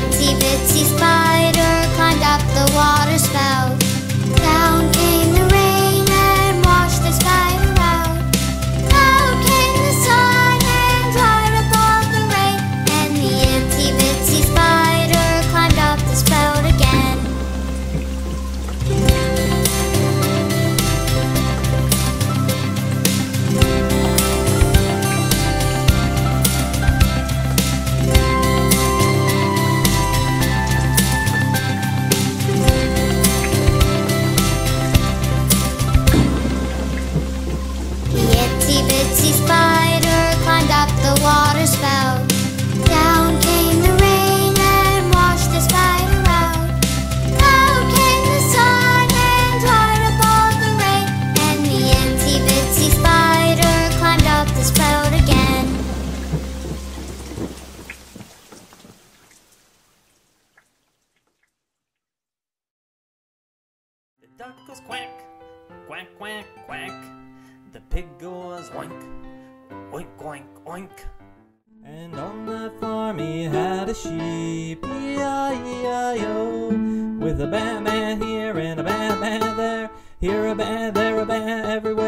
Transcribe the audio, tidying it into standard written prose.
Itsy Bitsy Spider climbed up the water spout. Down came the rain and washed the spider out. Down came the sun and dried up all the rain. And the Itsy Bitsy Spider climbed up the spout again. Itsy Spider climbed up the water spout. Down came the rain and washed the spider out. Down came the sun and dried up all the rain. And the Itsy Bitsy Spider climbed up the spout again. The duck goes quack, quack, quack, quack. The pig goes oink, oink, oink, oink. And on that farm he had a sheep, E-I-E-I-O. With a baa-baa here and a baa-baa there, here a baa, there a baa, everywhere.